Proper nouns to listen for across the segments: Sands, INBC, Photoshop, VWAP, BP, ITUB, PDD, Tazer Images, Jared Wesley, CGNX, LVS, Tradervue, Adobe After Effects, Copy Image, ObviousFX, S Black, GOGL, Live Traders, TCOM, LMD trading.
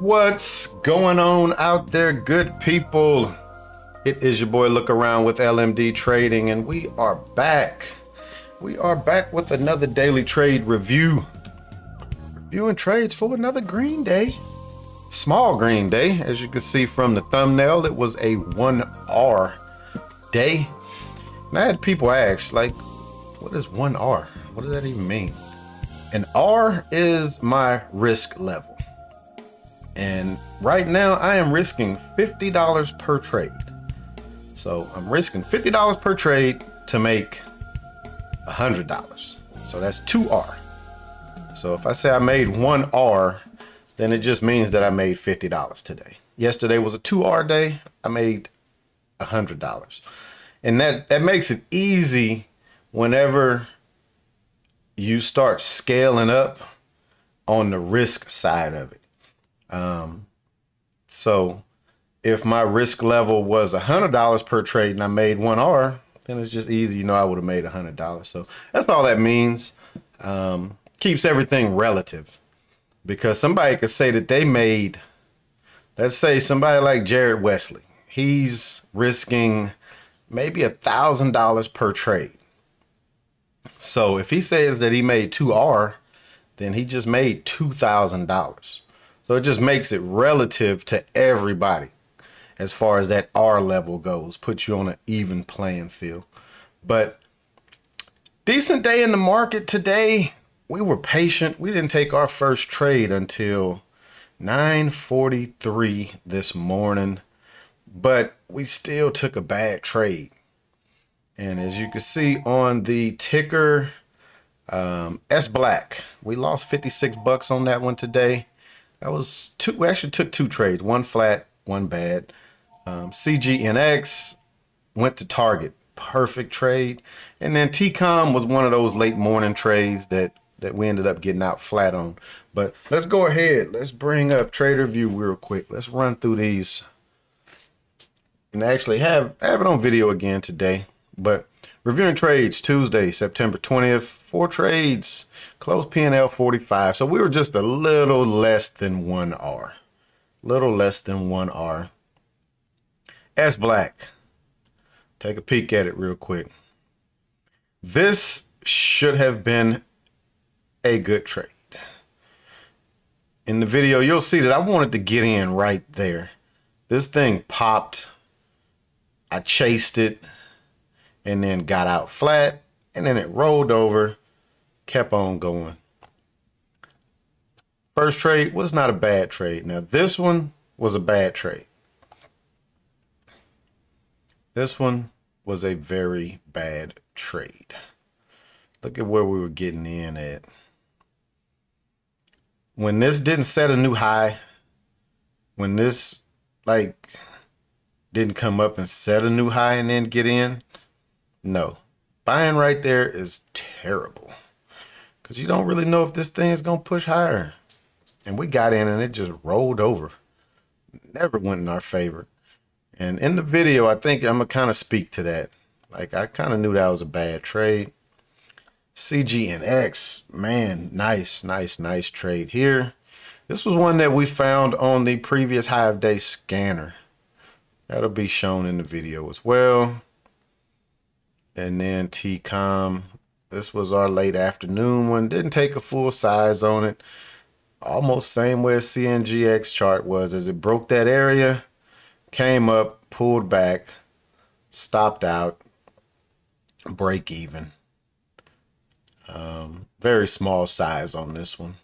What's going on out there, good people? It is your boy Look Around with LMD Trading, and we are back. We are back with another daily trade review. Reviewing trades for another green day. Small green day. As you can see from the thumbnail, it was a 1R day. And I had people ask, like, what is 1R? What does that even mean? An R is my risk level. And right now I am risking $50 per trade. So I'm risking $50 per trade to make $100. So that's 2R. So if I say I made 1R, then it just means that I made $50 today. Yesterday was a 2R day. I made $100. And that makes it easy whenever you start scaling up on the risk side of it. So if my risk level was $100 per trade and I made 1R, then it's just easy. You know, I would have made $100. So that's all that means. Keeps everything relative, because somebody could say that they made, let's say somebody like Jared Wesley, he's risking maybe $1,000 per trade. So if he says that he made 2R, then he just made $2,000. So it just makes it relative to everybody as far as that R level goes, puts you on an even playing field. But decent day in the market today. We were patient. We didn't take our first trade until 9:43 this morning, but we still took a bad trade. And as you can see on the ticker, S Black, we lost 56 bucks on that one today. That was two. We actually took two trades, one flat, one bad. CGNX went to target, perfect trade. And then TCOM was one of those late morning trades that we ended up getting out flat on. But let's go ahead. Let's bring up TraderView real quick. Let's run through these and actually have it on video again today. But reviewing trades Tuesday, September 20th, 4 trades, close P&L 45. So we were just a little less than 1R. Little less than 1R. S Black. Take a peek at it real quick. This should have been a good trade. In the video, you'll see that I wanted to get in right there. This thing popped. I chased it, and then got out flat, and then it rolled over, kept on going. First trade was not a bad trade. Now this one was a bad trade. This one was a very bad trade. Look at where we were getting in at. When this didn't set a new high, when this like didn't come up and set a new high and then get in, no, buying right there is terrible, because you don't really know if this thing is going to push higher. And we got in and it just rolled over. Never went in our favor. And in the video, I think I'm going to kind of speak to that. Like, I kind of knew that was a bad trade. CGNX, man, nice trade here. This was one that we found on the previous high of day scanner. That'll be shown in the video as well. And then TCOM, this was our late afternoon one. Didn't take a full size on it. Almost same way as CNGX chart was, as it broke that area, came up, pulled back, stopped out, break even. Very small size on this one.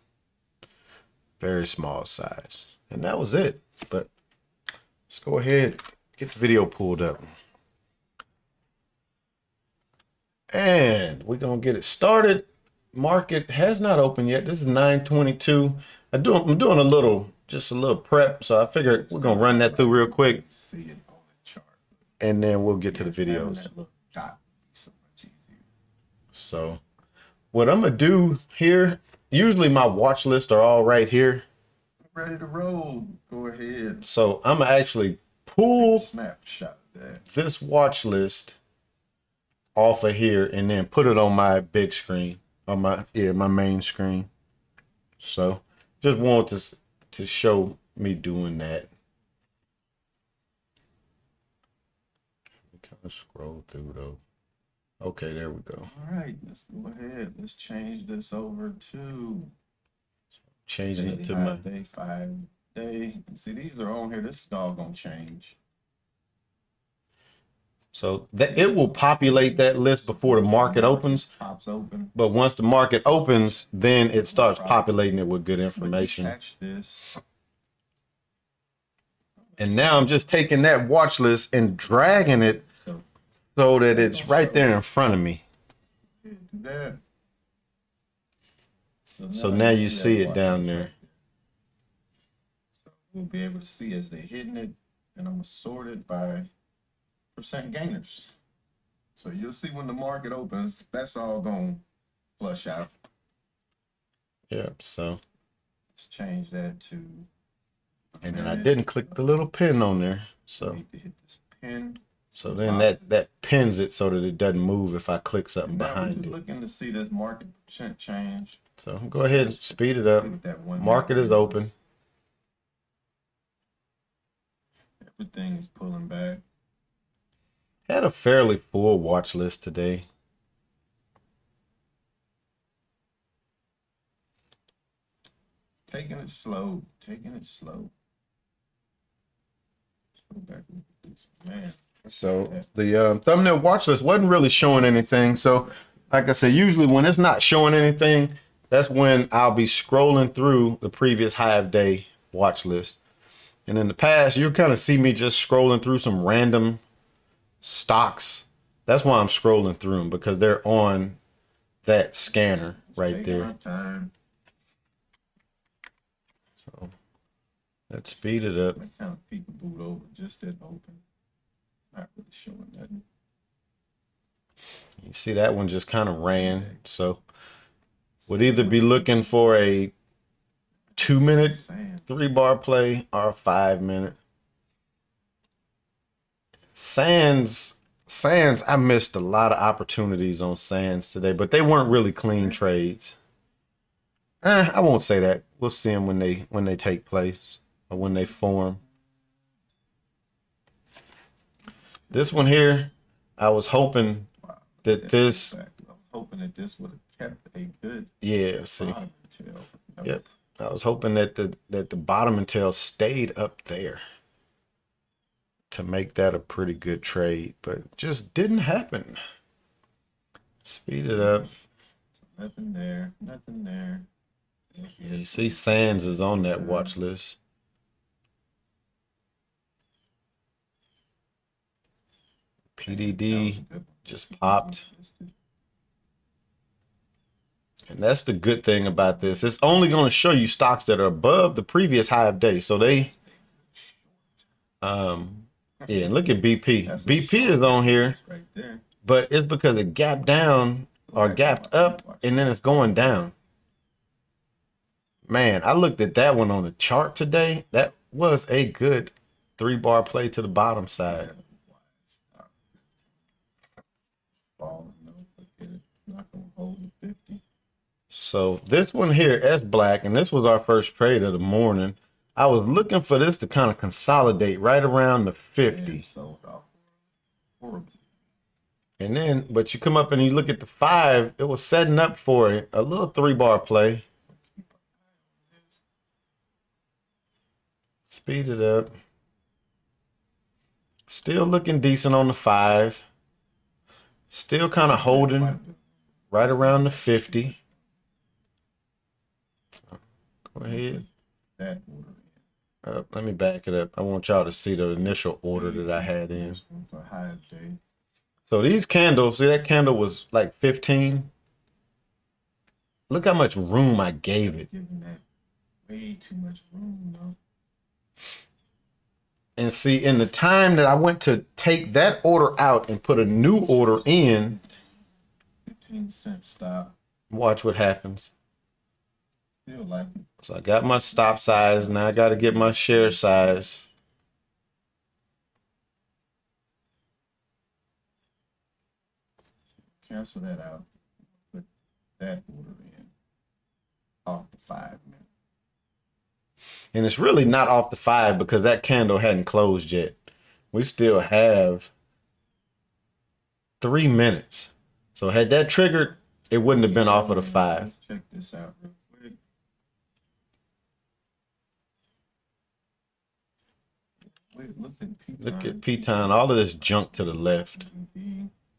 Very small size. And that was it. But let's go ahead, get the video pulled up. And we're going to get it started. Market has not opened yet. This is 9:22. I'm doing a little, just a little prep. So I figured we're going to run that through real quick. See it on the chart. And then we'll get to the videos. So what I'm going to do here, usually my watch lists are all right here. I'm ready to roll. Go ahead. So I'm going to actually pull snapshot this watch list off of here and then put it on my big screen, on my main screen. So just wanted to show me doing that. Let me kind of scroll through though. Okay, there we go. All right, let's go ahead. Let's change this over to changing it to my day 5 day. See, these are on here. This is all gonna change. So that it will populate that list before the market opens. Pops open. But once the market opens, then it starts populating it with good information. Catch this. And now I'm just taking that watch list and dragging it so that it's right there in front of me. So now you see it down there. So we'll be able to see as they're hitting it, and I'm gonna sort it by % gainers. So you'll see when the market opens, that's all gonna flush out. Yep. So let's change that to. And then I didn't click the little pin on there, so. Need to hit this pin. So then that pins it so that it doesn't move if I click something behind it. Looking to see this market % change. So go ahead and speed it up. Market is open. Everything is pulling back. Had a fairly full watch list today. Taking it slow. Taking it slow. Let's go back and look at this, man. So the thumbnail watch list wasn't really showing anything. So like I said, usually when it's not showing anything, that's when I'll be scrolling through the previous half day watch list. And in the past, you'll kind of see me just scrolling through some random stocks. That's why I'm scrolling through them, because they're on that scanner right there. So let's speed it up. That kind of peek the boot over, just didn't open. Not really showing that. You see that one just kind of ran. So would either be looking for a 2 minute 3-bar play or a 5 minute. Sands, I missed a lot of opportunities on Sands today, but they weren't really clean trades. I won't say that. We'll see them when they take place or when they form. This one here, I was hoping that this. I'm hoping that this would have kept a good. Yeah, see. Yep. I was hoping that the bottom and tail stayed up there to make that a pretty good trade, but it just didn't happen. Speed it up. Nothing there. Nothing there. Yeah, you see, Sands is on that watch list. PDD just popped. And that's the good thing about this. It's only going to show you stocks that are above the previous high of day. So they, yeah, and look at BP. BP is on here, but it's because it gapped down or gapped up and then it's going down. Man, I looked at that one on the chart today. That was a good 3-bar play to the bottom side. So this one here, S Black, and this was our first trade of the morning. I was looking for this to kind of consolidate right around the 50. And then, but you come up and you look at the 5, it was setting up for a little 3-bar play. Speed it up. Still looking decent on the 5. Still kind of holding right around the 50. So, go ahead. Let me back it up. I want y'all to see the initial order that I had in. So these candles, see that candle was like 15. Look how much room I gave it. Way too much room, though. And see, in the time that I went to take that order out and put a new order in, 15-cent stop. Watch what happens. So I got my stop size. Now I got to get my share size. Cancel that out. Put that order in off the 5 minute. and it's really not off the 5 because that candle hadn't closed yet. We still have 3 minutes. So had that triggered, it wouldn't have been off of the 5. Let's check this out real quick. Wait, look at P-Time. Look at P-Time. All of this junk to the left.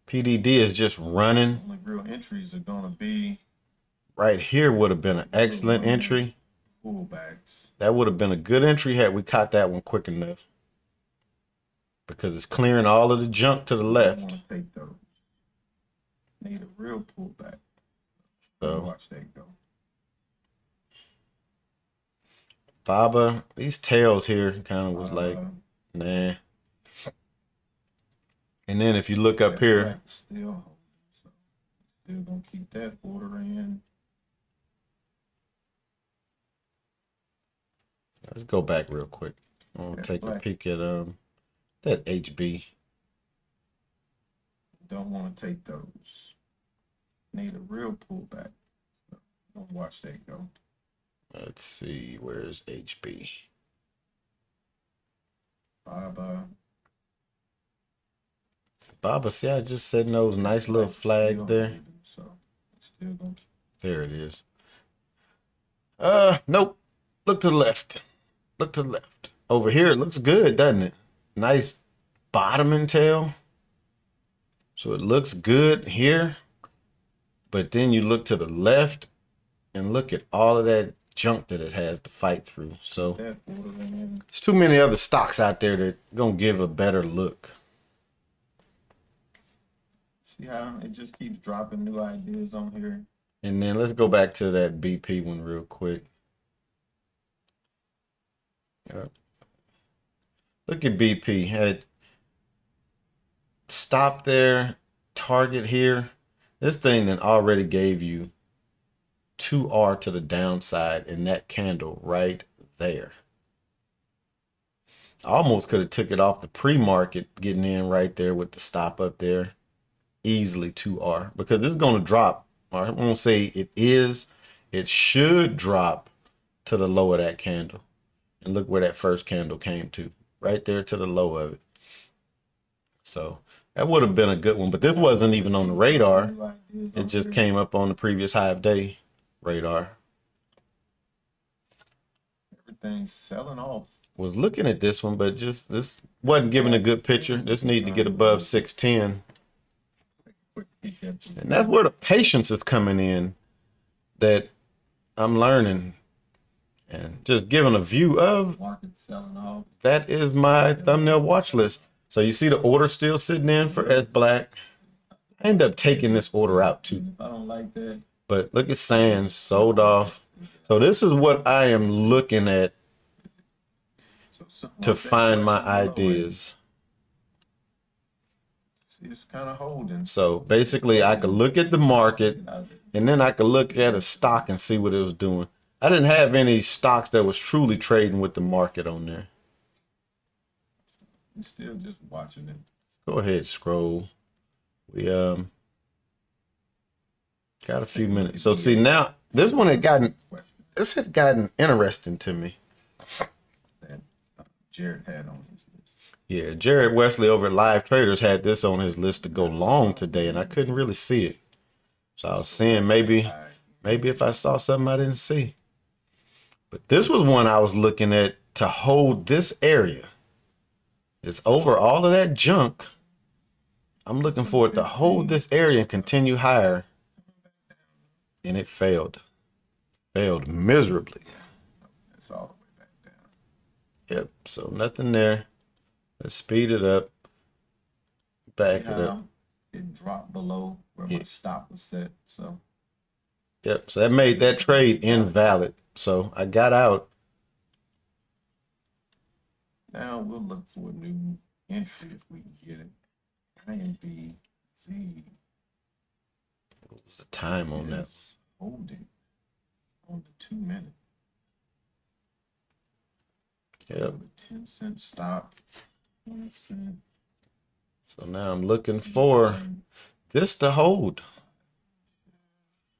PDD is just running. Only real entries are gonna be right here. Would have been an excellent entry. Pullbacks. That would have been a good entry had we caught that one quick enough. Because it's clearing all of the junk to the left. Need a real pullback. So watch that go. Baba, these tails here kind of was like, nah. And then if you look up here, right, still gonna keep that order in. Let's go back real quick. I'm gonna take a peek at that HB. Don't want to take those. Need a real pullback. Don't watch that go. Let's see, where's HB? Baba, see, I just setting those nice little flags there. So still going. There it is. Nope. Look to the left. Look to the left. Over here, it looks good, doesn't it? Nice bottom and tail. So it looks good here, but then you look to the left and look at all of that junk that it has to fight through. So there's too many other stocks out there that are gonna give a better look. See how it just keeps dropping new ideas on here. And then let's go back to that BP one real quick. Yep. Look at BP. Had stop there, target here. This thing that already gave you 2R to the downside in that candle right there. I almost could have took it off the pre-market, getting in right there with the stop up there. Easily 2R, because this is going to drop. I won't say it is. It should drop to the low of that candle. And look where that first candle came to. Right there to the low of it. So that would have been a good one, but this wasn't even on the radar. It just came up on the previous high of day radar. Everything's selling off. Was looking at this one, but just this wasn't giving a good picture. This need to get above 610. And that's where the patience is coming in that I'm learning. And just giving a view of, that is my thumbnail watch list. So you see the order still sitting in for S Black. I end up taking this order out too. I don't like that. But look at Sands, sold off. So this is what I am looking at to find my ideas. It's kind of holding. So basically I could look at the market and then I could look at a stock and see what it was doing. I didn't have any stocks that was truly trading with the market on there. You're still just watching it. Go ahead, scroll. We got a few minutes. So see now this one had gotten interesting to me. That Jared had on his list. Yeah, Jared Wesley over at Live Traders had this on his list to go long today, and I couldn't really see it. So I was seeing maybe if I saw something I didn't see. But this was one I was looking at to hold this area. It's over all of that junk. I'm looking for it to hold this area and continue higher. And it failed. Failed miserably. It's all the way back down. Yep, so nothing there. Let's speed it up. Back it up. It dropped below where my stop was set. So yep, so that made that trade invalid. So I got out. Now we'll look for a new entry if we can get it. INBC. What was the time on that? Holding on the 2 minute. Yep. 10 cent stop. 1 cent. So now I'm looking for this to hold.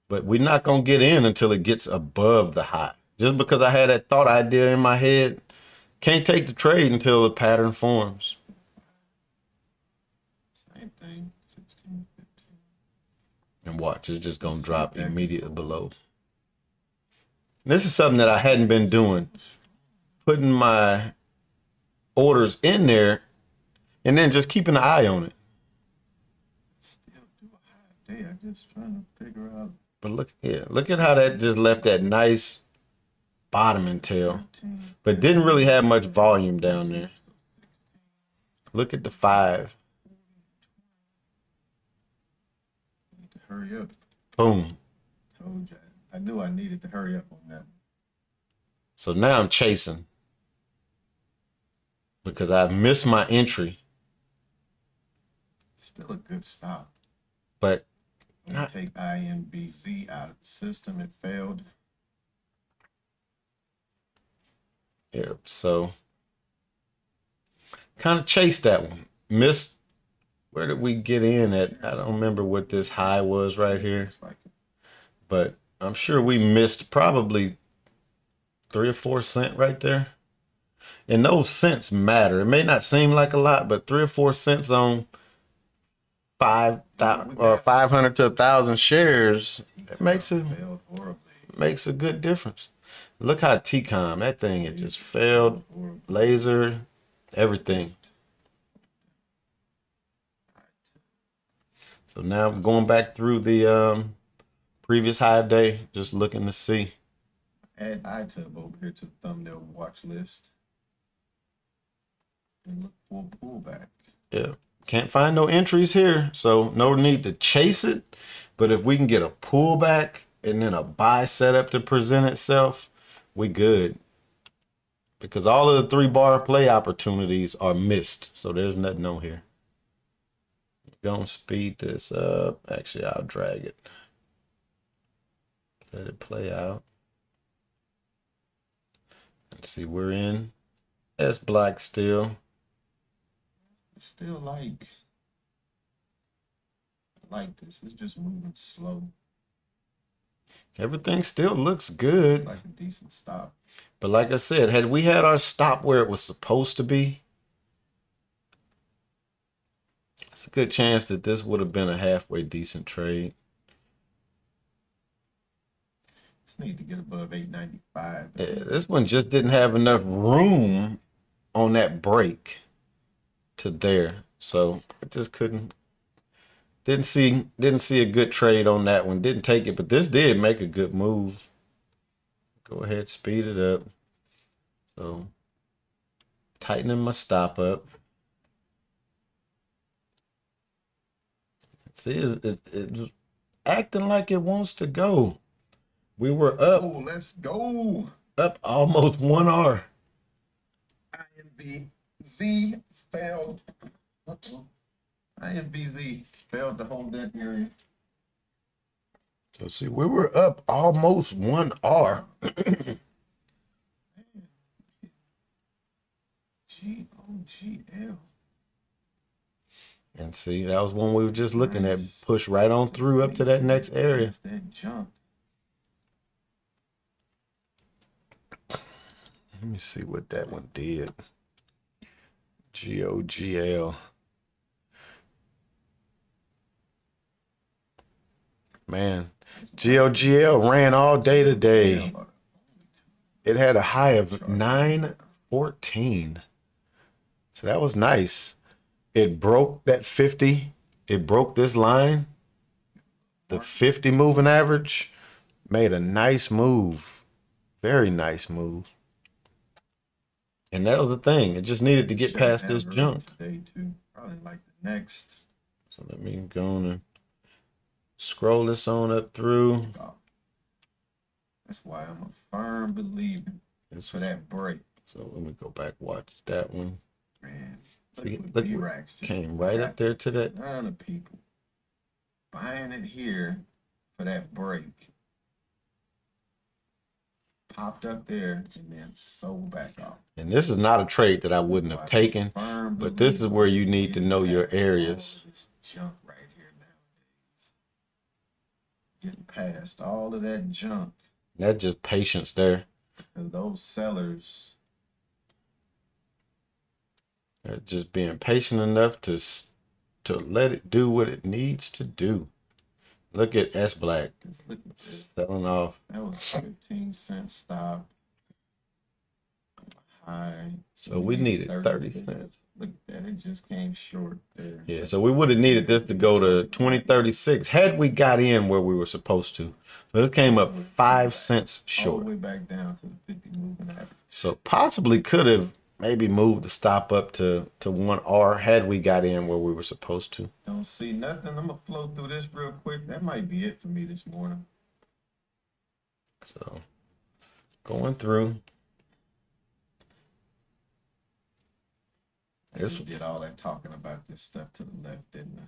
But we're not gonna get in until it gets above the high. Just because I had that thought idea in my head, can't take the trade until the pattern forms. Same thing, 16, 15. And watch, it's just going to drop immediately below. This is something that I hadn't been doing, putting my orders in there and then just keeping an eye on it. Still do a high day, I'm just trying to figure out. But look here, look at how that just left that nice bottom and tail, but didn't really have much volume down there. Look at the 5. I need to hurry up. Boom. Told you. I knew I needed to hurry up on that. So now I'm chasing because I've missed my entry. Still a good stop. But I take INBC out of the system. It failed. Yeah, so kind of chased that one. Missed. Where did we get in at? I don't remember what this high was right here. But I'm sure we missed probably 3 or 4 cents right there. And those cents matter. It may not seem like a lot, but 3 or 4 cents on 500 to 1,000 shares, it makes a good difference. Look how TCOM, that thing, it just failed, laser, everything. So now I'm going back through the previous high day, just looking to see. Add ITUB over here to the thumbnail watch list. And look for a pullback. Yeah, can't find no entries here, so no need to chase it. But if we can get a pullback and then a buy setup to present itself, we good. Because all of the 3-bar play opportunities are missed, so there's nothing on here. Gonna speed this up. Actually, I'll drag it. Let it play out. Let's see, we're in S Black still. It's still like this. It's just moving slow. Everything still looks good. It's like a decent stop. But like I said, had we had our stop where it was supposed to be, it's a good chance that this would have been a halfway decent trade. Need to get above 895. Yeah, this one just didn't have enough room on that break to there, so I just didn't see a good trade on that one. Didn't take it, but this did make a good move. Go ahead, speed it up. So tightening my stop up. See, it's acting like it wants to go. We were up. Oh, let's go. Up almost 1 hour. INBC failed. INBC failed to hold that area. So see, we were up almost 1 hour. GOGL. And see, that was one we were just looking at. Push right on through up to that next area. That jump. Let me see what that one did. GOGL. Man, GOGL ran all day today. It had a high of 914. So that was nice. It broke that 50. It broke this line. The 50 moving average made a nice move. Very nice move. And that was the thing. It just needed to get past this junk. Today too. Probably like the next. So let me go on and scroll this on up through. That's why I'm a firm believer. It's for that break. So let me go back, watch that one. Man, see, look, came right up there to that. A ton of people buying it here for that break. Popped up there and then sold back off. And this is not a trade that I wouldn't have taken, but this is where you need to know your areas. This junk right here nowadays. Getting past all of that junk. That's just patience there. and those sellers are just being patient enough to let it do what it needs to do. Look at S Black selling off. That was 15-cent stop high. So we needed 30 cents. Look at that, it just came short there. Yeah, so we would have needed this to go to 2036 had we got in where we were supposed to. So this came up 5 cents short. All the way back down to the 50 moving average. So possibly could have maybe moved the stop up to 1R had we got in where we were supposed to. Don't see nothing. I'm gonna flow through this real quick. That might be it for me this morning. So going through. I just did all that talking about this stuff to the left, didn't I?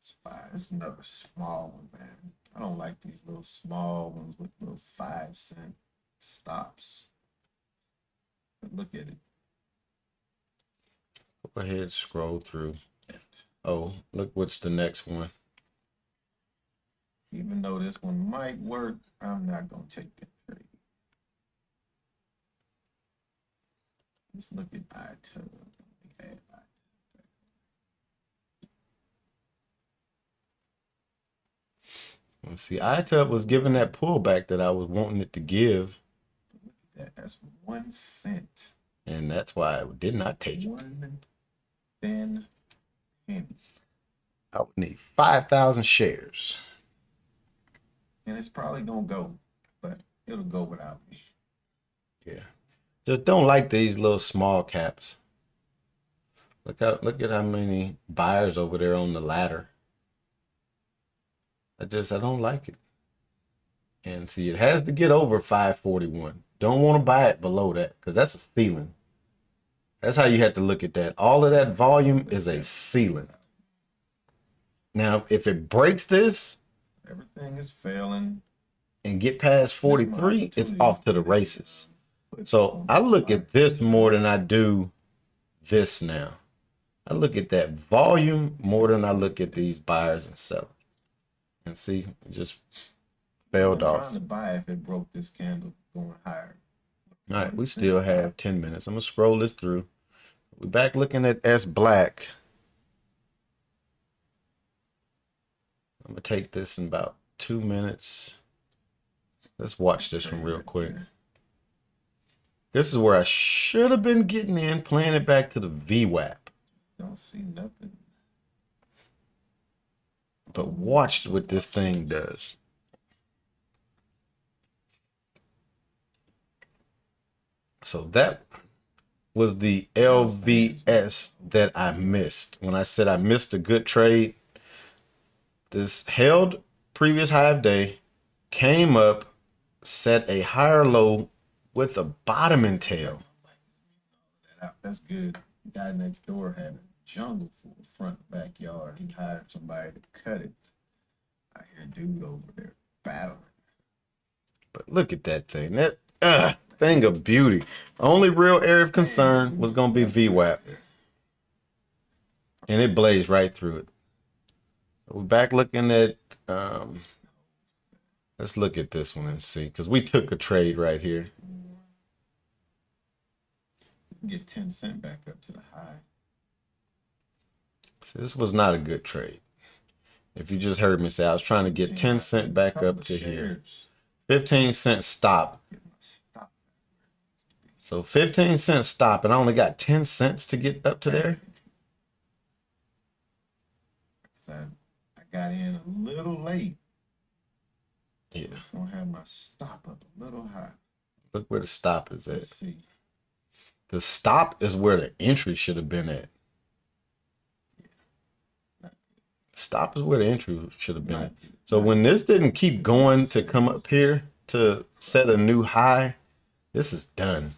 It's fine. It's another small one, man. I don't like these little small ones with little 5 cent stops. But look at it. Go ahead, scroll through. Oh, look what's the next one. Even though this one might work, I'm not gonna take that trade. Let's look at ITUB. Okay. Let's see, ITUB was giving that pullback that I was wanting it to give. Look at that. That's 1 cent. And that's why I did not take it. 1 thin penny. I would need 5,000 shares. And it's probably going to go, but it'll go without me. Yeah. Just don't like these little small caps. Look at how many buyers over there on the ladder. I don't like it. And see, it has to get over 541. Don't want to buy it below that because that's a ceiling. That's how you have to look at that. All of that volume is a ceiling. Now, if it breaks this, everything is failing, and get past 43, it's off to the races. So I look at this more than I do this now. I look at that volume more than I look at these buyers and sellers. And see, it just failed off. I'm trying to buy if it broke this candle going higher. All right, we still have 10 minutes. I'm going to scroll this through. We're back looking at S Black. I'm going to take this in about 2 minutes. Let's watch this one real quick. This is where I should have been getting in, playing it back to the VWAP. Don't see nothing. But watch what this thing does. So that was the LVS that I missed. When I said I missed a good trade, this held previous high of day, came up, set a higher low, with a bottom and tail. That's good. The guy next door had a jungle full of front backyard. He hired somebody to cut it. I hear a dude over there battling. But look at that thing. That thing of beauty. Only real area of concern was going to be VWAP. And it blazed right through it. We're back looking at... let's look at this one and see. Because we took a trade right here. Get 10 cent back up to the high. So this was not a good trade. If you just heard me say, I was trying to get 10 cent back up to here. 15 cent stop. So 15 cent stop and I only got 10 cents to get up to there. I got in a little late. Yeah. So it's going to have my stop up a little high. Look where the stop is at. Let's see. The stop is where the entry should have been at. Stop is where the entry should have been at. So when this didn't keep going to come up here to set a new high, this is done.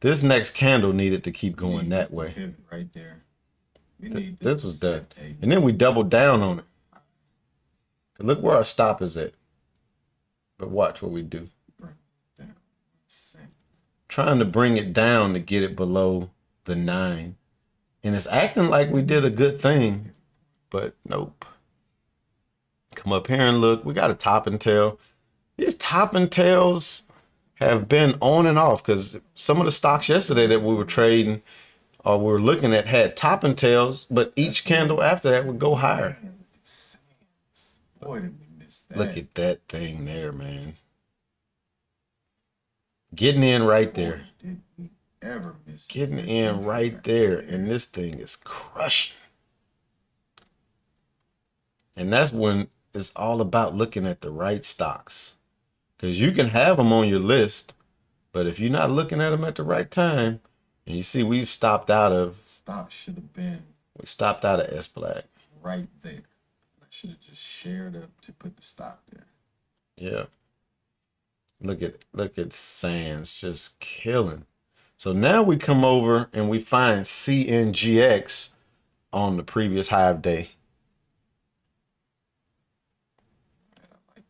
This next candle needed to keep going that way. Right there. This was done. And then we doubled down on it. Look where our stop is at. But watch what we do. Trying to bring it down to get it below the 9, and it's acting like we did a good thing, but nope. Come up here and look, we got a top and tail. these top and tails have been on and off, because some of the stocks yesterday that we were trading or we were looking at had top and tails, but each candle after that would go higher. Boy, did we miss that. Look at that thing there, man. Getting in right there. Boy, did we ever miss getting that. In right there, and this thing is crushing. And that's when it's all about looking at the right stocks, because you can have them on your list, but if you're not looking at them at the right time, and you see we've stopped out of we stopped out of S Black right there. I should have just shared up to put the stock there. Yeah, look at Sands just killing. So now we come over and we find CGNX on the previous hive day.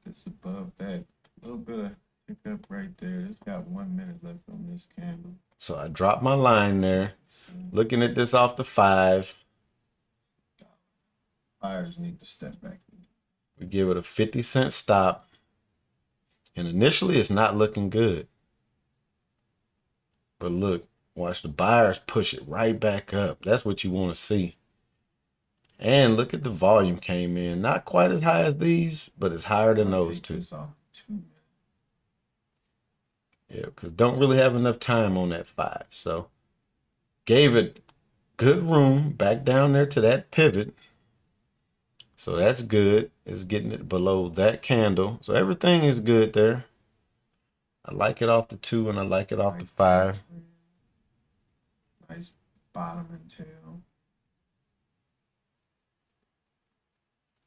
It's above that, a little bit of pickup right there. It's got 1 minute left on this candle. So I dropped my line there. Looking at this off the five. Buyers need to step back. We give it a 50-cent stop. And initially it's not looking good. But look, watch the buyers push it right back up. That's what you want to see. And look at the volume came in. Not quite as high as these, but it's higher than those two. Yeah, because don't really have enough time on that five. So gave it good room back down there to that pivot. So that's good. It's getting it below that candle. So everything is good there. I like it off the two and I like it off the five. Nice bottom and tail.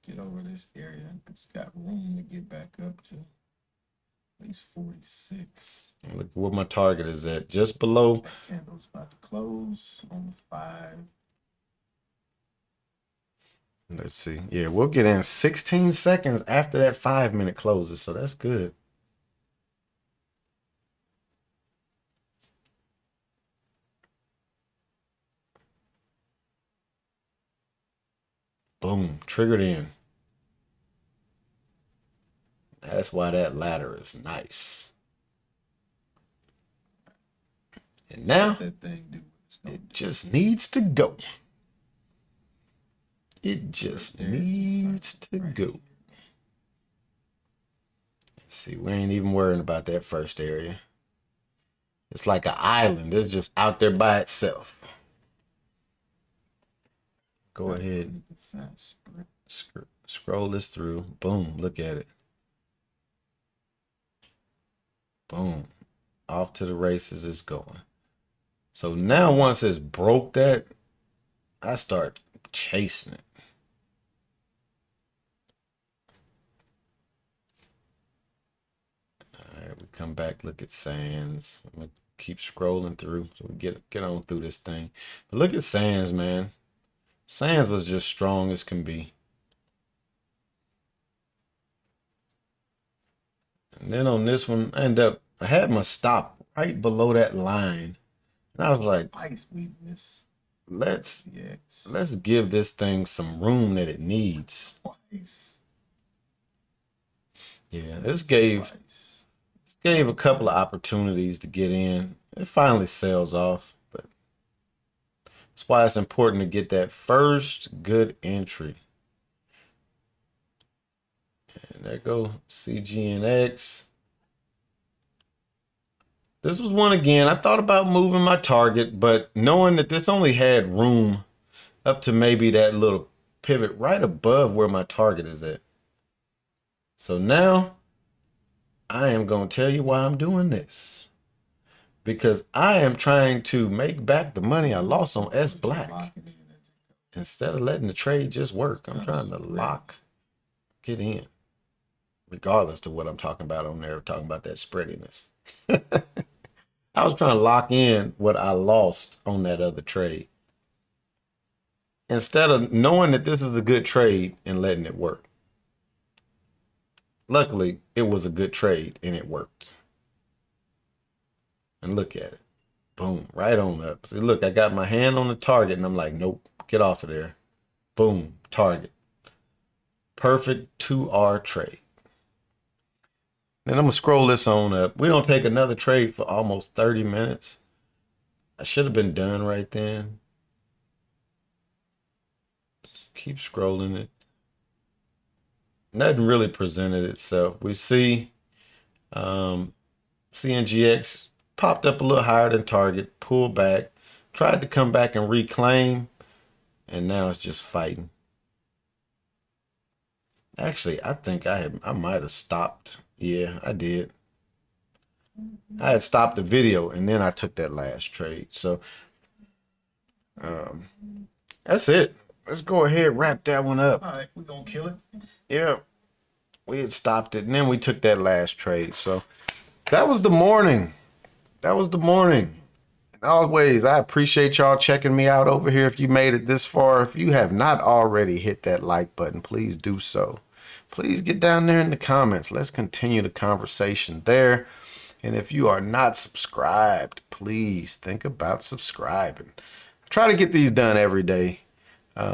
Get over this area. It's got room to get back up to at least 46. And look where my target is at, just below. That candle's about to close on the five. Let's see. Yeah, we'll get in 16 seconds after that 5 minute closes, so that's good. Boom, triggered in. That's why that ladder is nice. And now it just needs to go. It just needs to go. Let's see, we ain't even worrying about that first area. It's like an island. It's just out there by itself. Go ahead, scroll this through. Boom, look at it. Boom, off to the races it's going. So now once it's broke that, I start chasing it. All right, we come back, look at Sands. I'm gonna keep scrolling through so we get on through this thing. But look at Sands, man. Sands was just strong as can be. And then on this one, I had my stop right below that line. And I was like, let's give this thing some room that it needs. Yeah, this gave a couple of opportunities to get in. It finally sells off. That's why it's important to get that first good entry. And there go CGNX. This was one again. I thought about moving my target, but knowing that this only had room up to maybe that little pivot right above where my target is at. So now I am going to tell you why I'm doing this. Because I am trying to make back the money I lost on S Black. Instead of letting the trade just work, I'm trying to get in. Regardless to what I'm talking about on there, talking about that spreadiness. I was trying to lock in what I lost on that other trade. Instead of knowing that this is a good trade and letting it work. Luckily, it was a good trade and it worked. And look at it. Boom. Right on up. See, look, I got my hand on the target and I'm like, nope, get off of there. Boom. Target. Perfect 2R trade. Then I'm gonna scroll this on up. We don't take another trade for almost 30 minutes. I should have been done right then. Keep scrolling it. Nothing really presented itself. We see CNGX popped up a little higher than target, pulled back, tried to come back and reclaim, and now it's just fighting. Actually, I think I might have stopped. Yeah, I did. I had stopped the video and then I took that last trade. So that's it. Let's go ahead and wrap that one up. All right, we're gonna kill it. Yeah, we had stopped it and then we took that last trade. So that was the morning. That was the morning. And always, I appreciate y'all checking me out over here. If you made it this far, if you have not already hit that like button, please do so. Please get down there in the comments. Let's continue the conversation there. And if you are not subscribed, please think about subscribing. I try to get these done every day.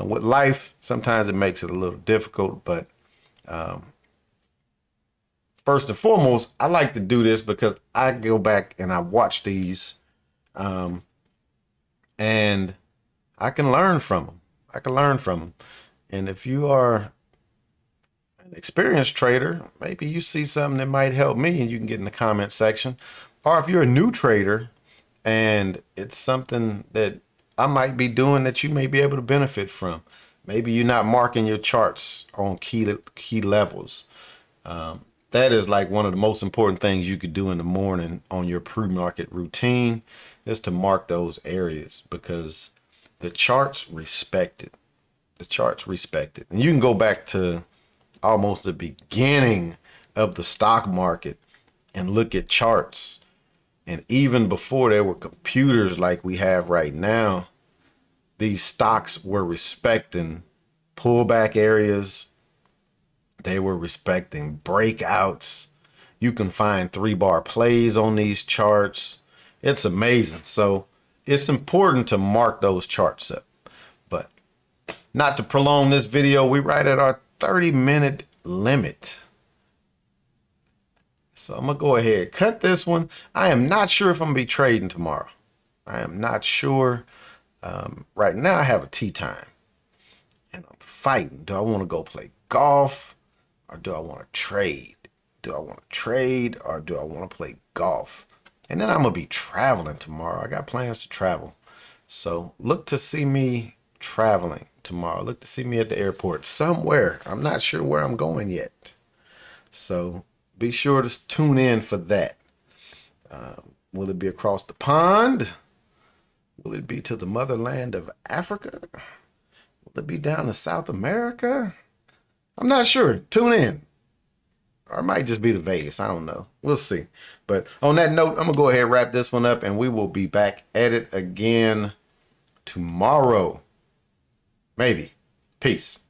With life, sometimes it makes it a little difficult, but first and foremost, I like to do this because I go back and I watch these and I can learn from them. I can learn from them. And if you are an experienced trader, maybe you see something that might help me and you can get in the comment section. Or if you're a new trader and it's something that I might be doing that you may be able to benefit from. Maybe you're not marking your charts on key levels. That is like one of the most important things you could do in the morning on your pre-market routine, is to mark those areas, because the charts respect it. The charts respect it. And you can go back to almost the beginning of the stock market and look at charts. And even before there were computers like we have right now, these stocks were respecting pullback areas. They were respecting breakouts. You can find 3-bar plays on these charts. It's amazing. So it's important to mark those charts up. But not to prolong this video, we're right at our 30-minute limit. So I'm going to go ahead and cut this one. I am not sure if I'm going to be trading tomorrow. I am not sure. Right now I have a tea time. And I'm fighting. Do I want to go play golf? Or do I want to trade? Do I want to trade or do I want to play golf? And then I'm going to be traveling tomorrow. I got plans to travel. So look to see me traveling tomorrow. Look to see me at the airport somewhere. I'm not sure where I'm going yet. So be sure to tune in for that. Will it be across the pond? Will it be to the motherland of Africa? Will it be down to South America? I'm not sure. Tune in. Or it might just be to Vegas. I don't know. We'll see. But on that note, I'm going to go ahead and wrap this one up, and we will be back at it again tomorrow. Maybe. Peace.